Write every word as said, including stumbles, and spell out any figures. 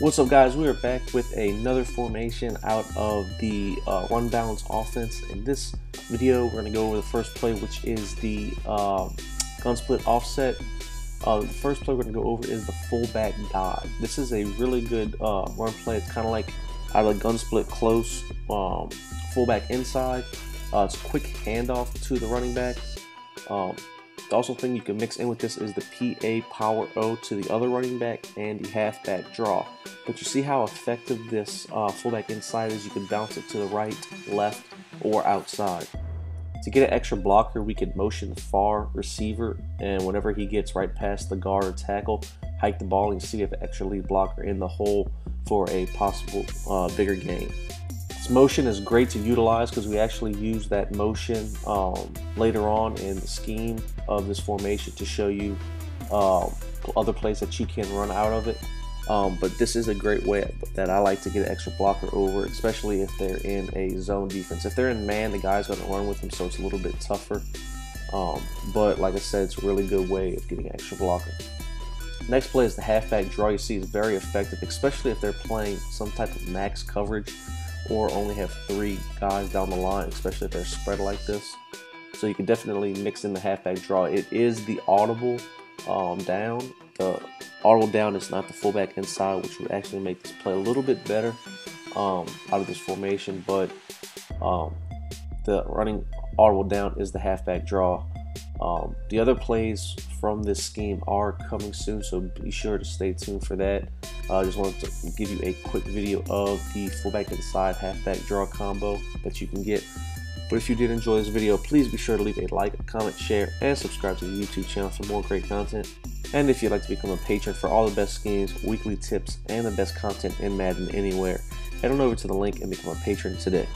What's up, guys? We are back with another formation out of the uh, run balance offense. In this video, we're going to go over the first play, which is the uh, gun split offset. Uh, the first play we're going to go over is the fullback dive. This is a really good uh, run play. It's kind of like out of the gun split close, um, fullback inside. Uh, it's a quick handoff to the running back. Um, The also thing you can mix in with this is the P A power O to the other running back and the halfback draw. But you see how effective this uh, fullback inside is. You can bounce it to the right, left, or outside. To get an extra blocker, we could motion the far receiver, and whenever he gets right past the guard or tackle, hike the ball and see if an extra lead blocker in the hole for a possible uh, bigger gain. This motion is great to utilize because we actually use that motion um, later on in the scheme of this formation to show you uh, other plays that you can run out of it. Um, but this is a great way that I like to get an extra blocker over, especially if they're in a zone defense. If they're in man, the guy's going to run with them, so it's a little bit tougher. Um, but like I said, it's a really good way of getting an extra blocker. Next play is the halfback draw. You see, it's very effective, especially if they're playing some type of max coverage, or only have three guys down the line, especially if they're spread like this. So you can definitely mix in the halfback draw. It is the audible um, down. The audible down is not the fullback inside, which would actually make this play a little bit better um, out of this formation. But um, the running audible down is the halfback draw. Um, the other plays from this scheme are coming soon, so be sure to stay tuned for that. I uh, just wanted to give you a quick video of the fullback inside halfback draw combo that you can get. But if you did enjoy this video, please be sure to leave a like, a comment, share, and subscribe to the YouTube channel for more great content. And if you'd like to become a patron for all the best schemes, weekly tips, and the best content in Madden anywhere, head on over to the link and become a patron today.